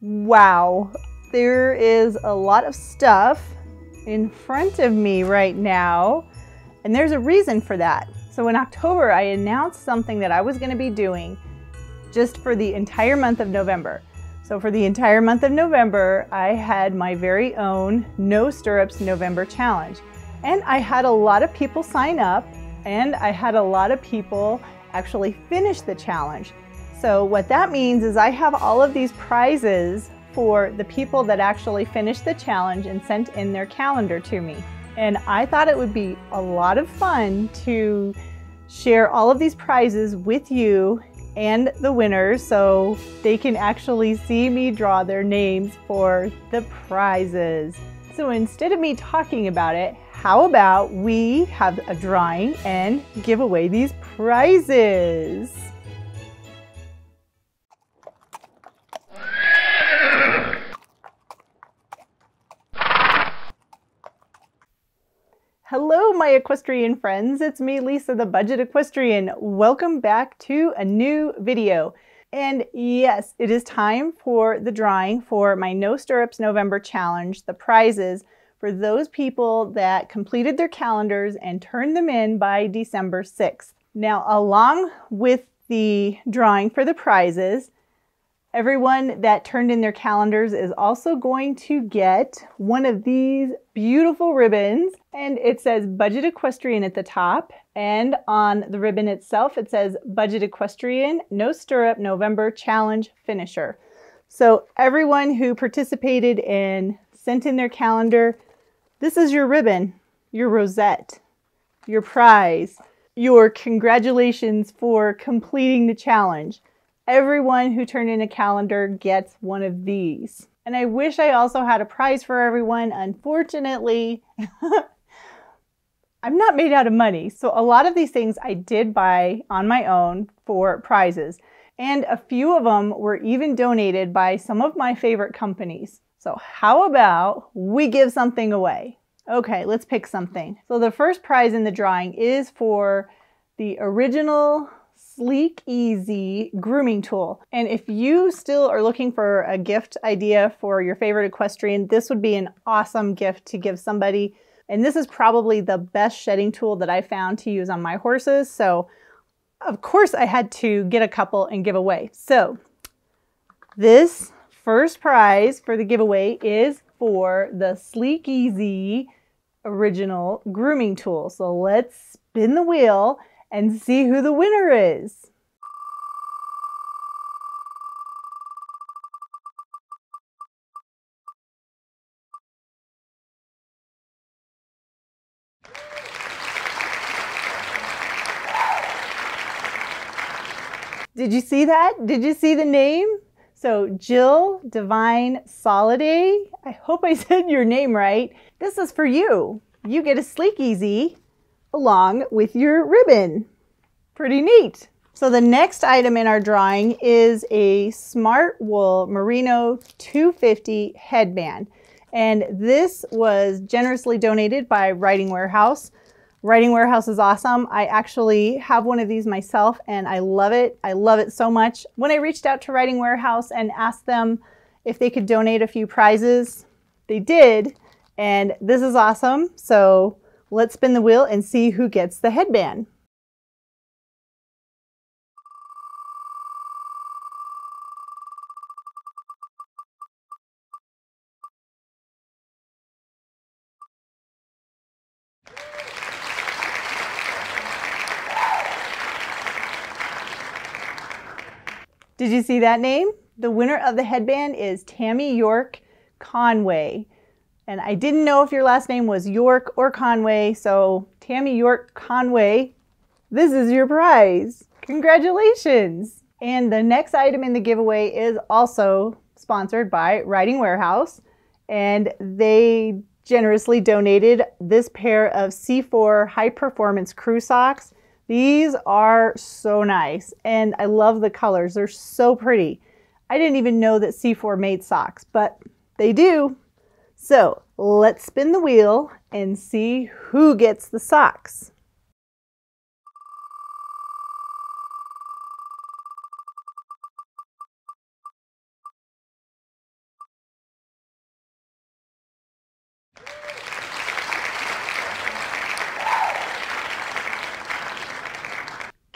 Wow, there is a lot of stuff in front of me right now, and there's a reason for that. So in October, I announced something that I was going to be doing just for the entire month of November. So for the entire month of November, I had my very own No Stirrups November challenge. And I had a lot of people sign up, and I had a lot of people actually finish the challenge. So what that means is I have all of these prizes for the people that actually finished the challenge and sent in their calendar to me. And I thought it would be a lot of fun to share all of these prizes with you and the winners so they can actually see me draw their names for the prizes. So instead of me talking about it, how about we have a drawing and give away these prizes? Hello, my equestrian friends. It's me, Lisa, the Budget Equestrian. Welcome back to a new video. And yes, it is time for the drawing for my No Stirrups November Challenge, the prizes for those people that completed their calendars and turned them in by December 6th. Now, along with the drawing for the prizes, everyone that turned in their calendars is also going to get one of these beautiful ribbons, and it says Budget Equestrian at the top, and on the ribbon itself it says Budget Equestrian No Stirrup November Challenge Finisher. So everyone who participated and sent in their calendar, this is your ribbon, your rosette, your prize, your congratulations for completing the challenge. Everyone who turned in a calendar gets one of these. And I wish I also had a prize for everyone. Unfortunately, I'm not made out of money. So a lot of these things I did buy on my own for prizes. And a few of them were even donated by some of my favorite companies. So how about we give something away? Okay, let's pick something. So the first prize in the drawing is for the original Sleek Easy grooming tool. And if you still are looking for a gift idea for your favorite equestrian, this would be an awesome gift to give somebody. And this is probably the best shedding tool that I found to use on my horses. So of course I had to get a couple and give away. So this first prize for the giveaway is for the Sleek Easy original grooming tool. So let's spin the wheel and see who the winner is. Did you see that? Did you see the name? So Jill Divine Soliday, I hope I said your name right. This is for you. You get a Sleek Easy along with your ribbon. Pretty neat. So the next item in our drawing is a Smartwool Merino 250 headband. And this was generously donated by Riding Warehouse. Riding Warehouse is awesome. I actually have one of these myself and I love it. I love it so much. When I reached out to Riding Warehouse and asked them if they could donate a few prizes, they did. And this is awesome. So let's spin the wheel and see who gets the headband. Did you see that name? The winner of the headband is Tammy York Conway. And I didn't know if your last name was York or Conway, so Tammy York Conway, this is your prize. Congratulations. And the next item in the giveaway is also sponsored by Riding Warehouse, and they generously donated this pair of C4 high performance crew socks. These are so nice and I love the colors. They're so pretty. I didn't even know that C4 made socks, but they do. So let's spin the wheel and see who gets the socks.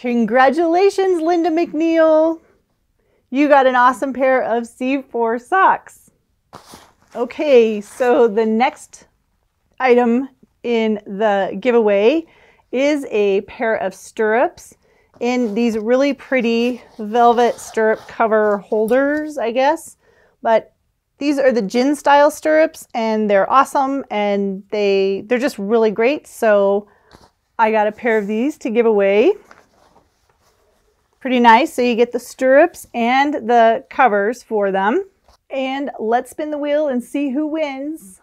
Congratulations, Linda McNeil. You got an awesome pair of C4 socks. Okay, so the next item in the giveaway is a pair of stirrups in these really pretty velvet stirrup cover holders, I guess. But these are the gin style stirrups and they're awesome and they're just really great. So I got a pair of these to give away. Pretty nice. So you get the stirrups and the covers for them. And let's spin the wheel and see who wins.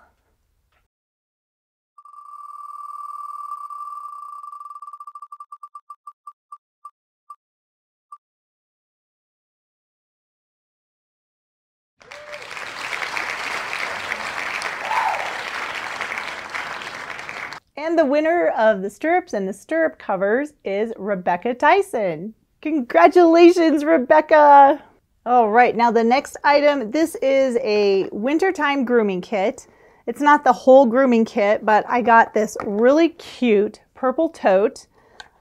And the winner of the stirrups and the stirrup covers is Rebecca Tyson. Congratulations, Rebecca. All right, now the next item, this is a wintertime grooming kit. It's not the whole grooming kit, but I got this really cute purple tote.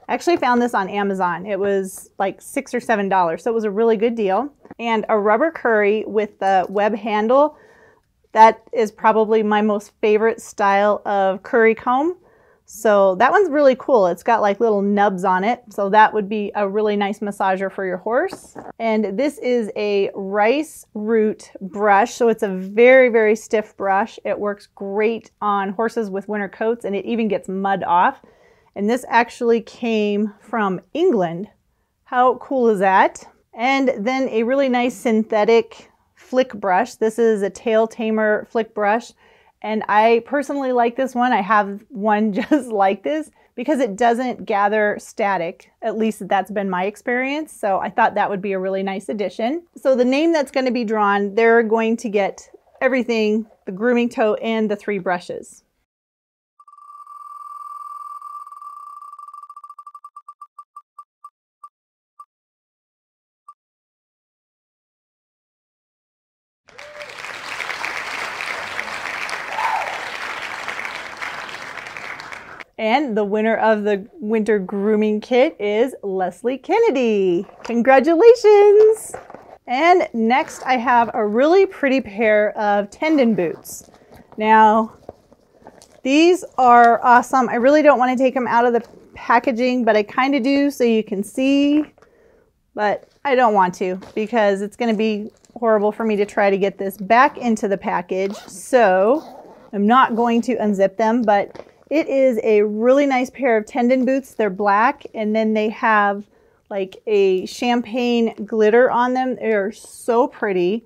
I actually found this on Amazon. It was like $6 or $7, so it was a really good deal. And a rubber curry with the web handle. That is probably my most favorite style of curry comb. So that one's really cool. It's got like little nubs on it. So that would be a really nice massager for your horse. And this is a rice root brush. So it's a very, very stiff brush. It works great on horses with winter coats and it even gets mud off. And this actually came from England. How cool is that? And then a really nice synthetic flick brush. This is a Tail Tamer flick brush. And I personally like this one. I have one just like this because it doesn't gather static. At least that's been my experience. So I thought that would be a really nice addition. So the name that's going to be drawn, they're going to get everything, the grooming tote and the three brushes. And the winner of the winter grooming kit is Leslie Kennedy. Congratulations. And next I have a really pretty pair of tendon boots. Now, these are awesome. I really don't want to take them out of the packaging, but I kind of do so you can see, but I don't want to because it's going to be horrible for me to try to get this back into the package. So I'm not going to unzip them, but it is a really nice pair of tendon boots. They're black and then they have like a champagne glitter on them. They're so pretty.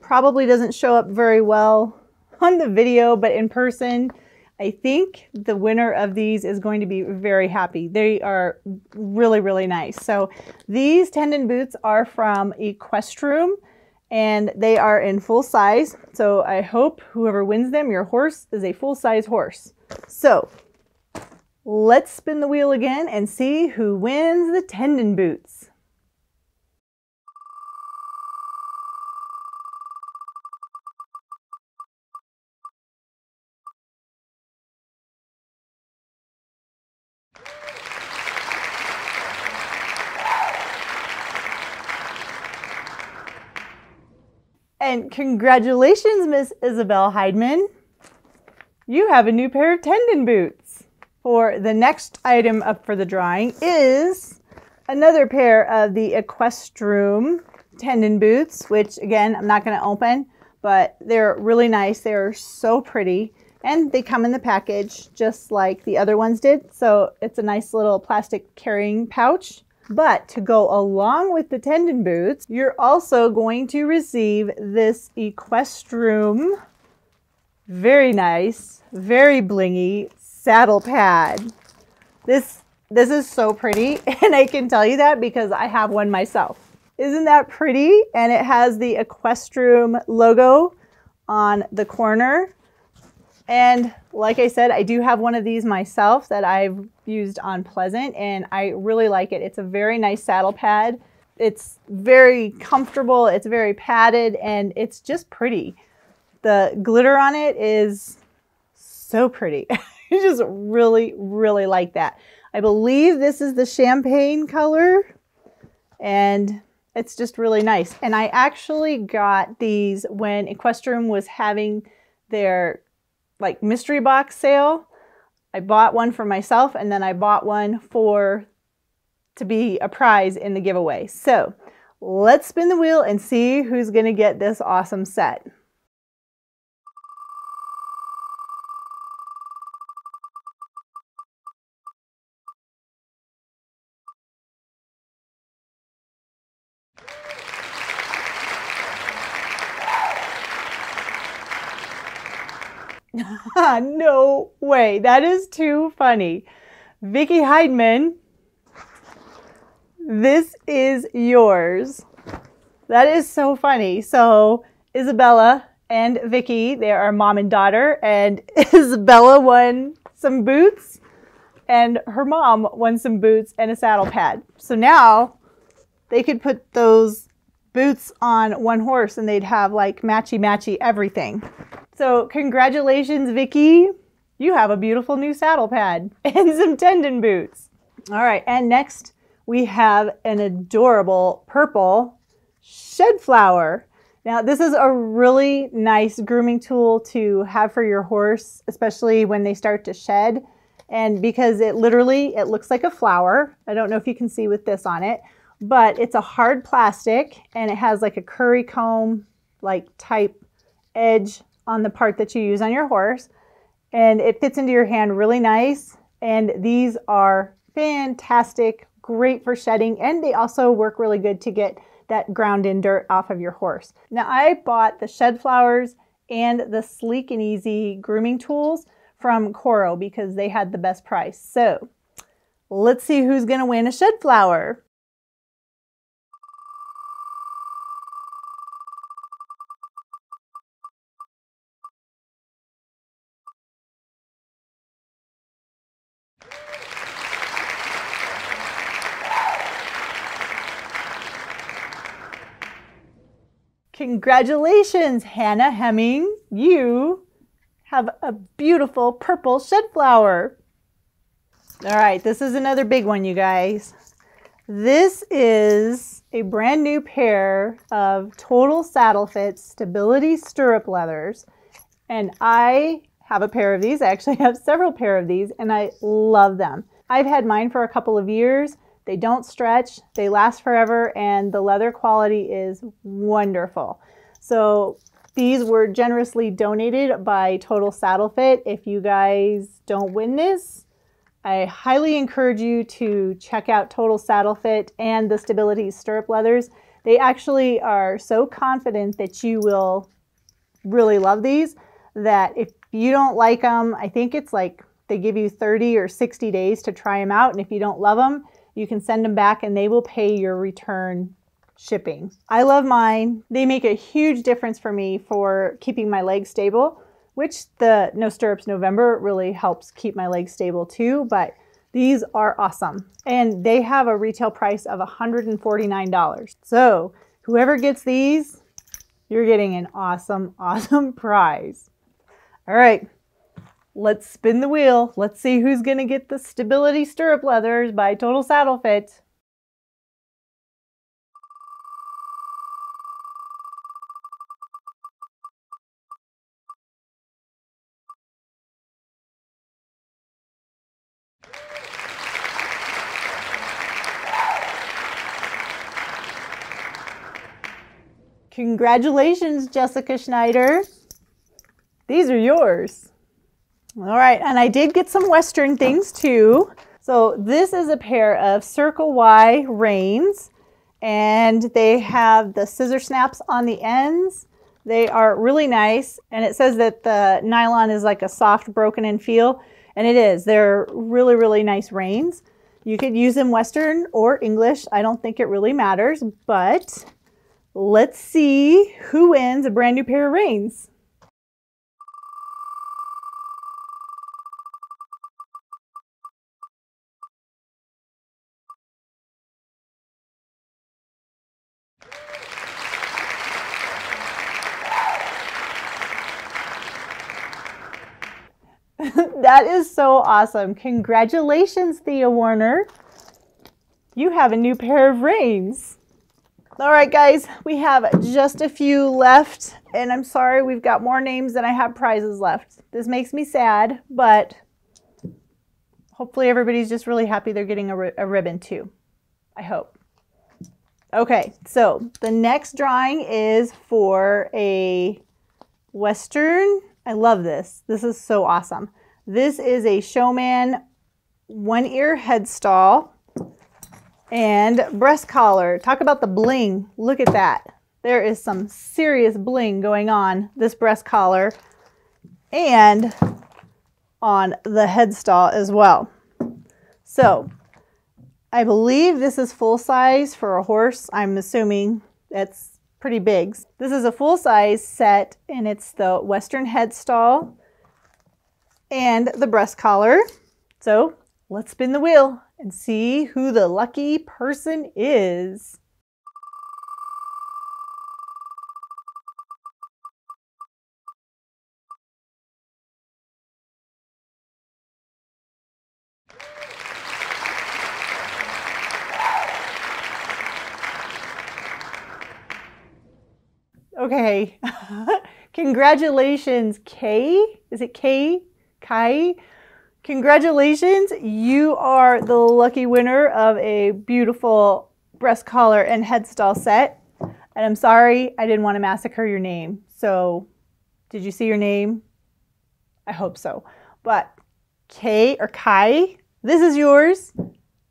Probably doesn't show up very well on the video, but in person, I think the winner of these is going to be very happy. They are really, really nice. So these tendon boots are from Equestroom and they are in full size. So I hope whoever wins them, your horse is a full size horse. So let's spin the wheel again and see who wins the tendon boots. And congratulations, Miss Isabel Heidman. You have a new pair of tendon boots. For the next item up for the drawing is another pair of the Equestroom tendon boots, which again, I'm not going to open, but they're really nice. They're so pretty and they come in the package just like the other ones did. So it's a nice little plastic carrying pouch. But to go along with the tendon boots, you're also going to receive this Equestroom very nice, very blingy saddle pad. This is so pretty, and I can tell you that because I have one myself. Isn't that pretty? And it has the Equestroom logo on the corner. And like I said, I do have one of these myself that I've used on Pleasant, and I really like it. It's a very nice saddle pad. It's very comfortable, it's very padded, and it's just pretty. The glitter on it is so pretty. I just really, really like that. I believe this is the champagne color, and it's just really nice. And I actually got these when Equestrium was having their like mystery box sale. I bought one for myself, and then I bought one for to be a prize in the giveaway. So let's spin the wheel and see who's gonna get this awesome set. No way. That is too funny. Vicky Heidman, this is yours. That is so funny. So Isabella and Vicky, they are mom and daughter, and Isabella won some boots and her mom won some boots and a saddle pad. So now they could put those boots on one horse and they'd have like matchy-matchy everything. So congratulations, Vicky. You have a beautiful new saddle pad and some tendon boots. All right, and next we have an adorable purple shed flower. Now this is a really nice grooming tool to have for your horse, especially when they start to shed. And because it literally, it looks like a flower. I don't know if you can see with this on it, but it's a hard plastic and it has like a curry comb, like type edge on the part that you use on your horse, and it fits into your hand really nice. And these are fantastic, great for shedding, and they also work really good to get that ground in dirt off of your horse. Now I bought the shed flowers and the Sleek and Easy grooming tools from Corro because they had the best price. So let's see who's gonna win a shed flower. Congratulations, Hannah Hemming. You have a beautiful purple shed flower. All right, this is another big one, you guys. This is a brand new pair of Total Saddle Fit Stability Stirrup leathers. And I have a pair of these. I actually have several pair of these, and I love them. I've had mine for a couple of years. They don't stretch, they last forever, and the leather quality is wonderful. So these were generously donated by Total Saddle Fit. If you guys don't win this, I highly encourage you to check out Total Saddle Fit and the Stability Stirrup leathers. They actually are so confident that you will really love these, that if you don't like them, I think it's like they give you 30 or 60 days to try them out, and if you don't love them, you can send them back and they will pay your return shipping. I love mine. They make a huge difference for me for keeping my legs stable, which the No Stirrups November really helps keep my legs stable too, but these are awesome. And they have a retail price of $149. So whoever gets these, you're getting an awesome, awesome prize. All right. Let's spin the wheel. Let's see who's gonna get the Stability Stirrup leathers by Total Saddle Fit. Congratulations, Jessica Schneider. These are yours. All right, and I did get some Western things too. So this is a pair of Circle Y reins, and they have the scissor snaps on the ends. They are really nice, and it says that the nylon is like a soft, broken in feel, and it is. They're really, really nice reins. You could use them Western or English. I don't think it really matters, but let's see who wins a brand new pair of reins. That is so awesome. Congratulations, Thea Warner. You have a new pair of reins. All right, guys, we have just a few left, and I'm sorry, we've got more names than I have prizes left. This makes me sad, but hopefully everybody's just really happy they're getting a ribbon too. I hope. Okay, so the next drawing is for a Western. I love this. This is so awesome. This is a Showman one-ear headstall and breast collar. Talk about the bling. Look at that. There is some serious bling going on this breast collar and on the headstall as well. So I believe this is full size for a horse. I'm assuming that's pretty big. This is a full size set, and it's the Western headstall and the breast collar. So let's spin the wheel and see who the lucky person is. Okay, congratulations, Kay. Is it Kay? Kai? Congratulations, you are the lucky winner of a beautiful breast collar and headstall set. And I'm sorry, I didn't want to massacre your name. So, did you see your name? I hope so. But Kay or Kai, this is yours,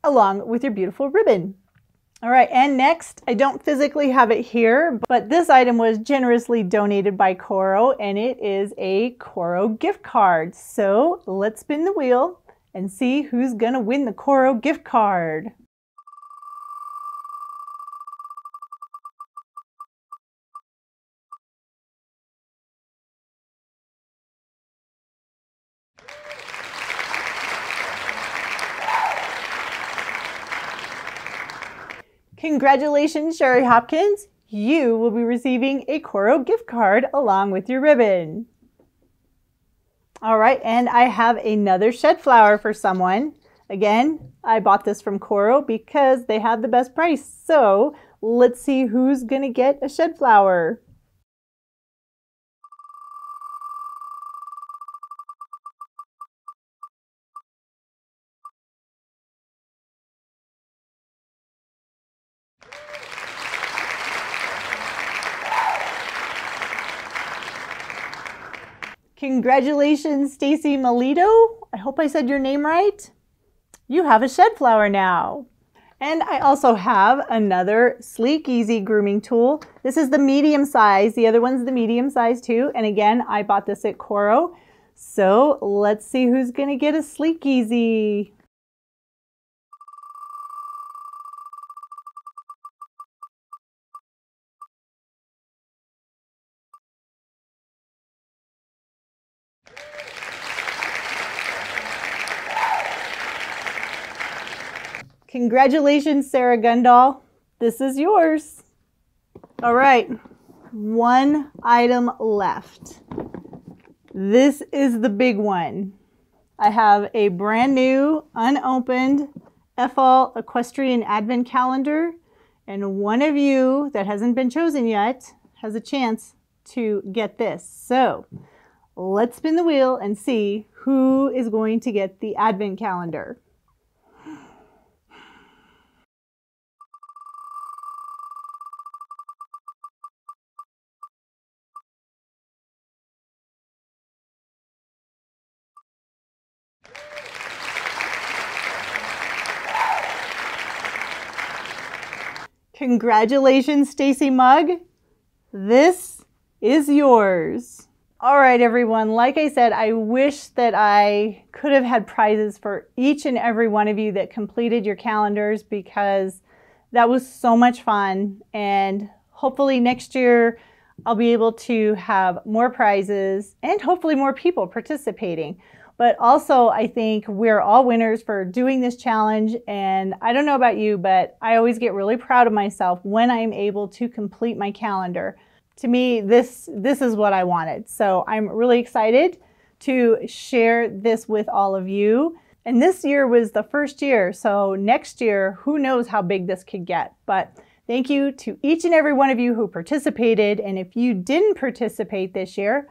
along with your beautiful ribbon. All right, and next, I don't physically have it here, but this item was generously donated by Corro, and it is a Corro gift card. So let's spin the wheel and see who's gonna win the Corro gift card. Congratulations, Sherry Hopkins. You will be receiving a Corro gift card along with your ribbon. All right, and I have another Shed Flower for someone. Again, I bought this from Corro because they have the best price. So let's see who's gonna get a Shed Flower. Congratulations, Stacy Melito. I hope I said your name right. You have a Shed Flower now. And I also have another Sleek Easy grooming tool. This is the medium size. The other one's the medium size too. And again, I bought this at Corro. So let's see who's gonna get a Sleek Easy. Congratulations, Sarah Gundall. This is yours. All right, one item left. This is the big one. I have a brand new, unopened Effol Equestrian Advent Calendar, and one of you that hasn't been chosen yet has a chance to get this. So let's spin the wheel and see who is going to get the Advent Calendar. Congratulations, Stacy Mugg. This is yours. All right, everyone. Like I said, I wish that I could have had prizes for each and every one of you that completed your calendars, because that was so much fun. And hopefully next year, I'll be able to have more prizes and hopefully more people participating. But also, I think we're all winners for doing this challenge. And I don't know about you, but I always get really proud of myself when I'm able to complete my calendar. To me, this is what I wanted. So I'm really excited to share this with all of you. And this year was the first year, so next year, who knows how big this could get. But thank you to each and every one of you who participated. And if you didn't participate this year,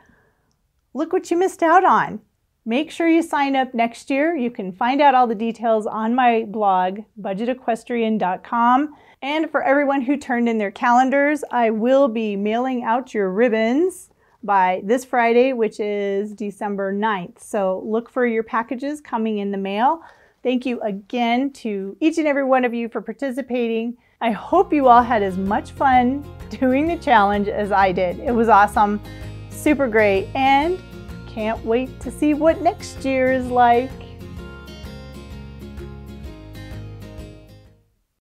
look what you missed out on. Make sure you sign up next year. You can find out all the details on my blog, budgetequestrian.com. And for everyone who turned in their calendars, I will be mailing out your ribbons by this Friday, which is December 9th. So look for your packages coming in the mail. Thank you again to each and every one of you for participating. I hope you all had as much fun doing the challenge as I did. It was awesome, super great, and can't wait to see what next year is like.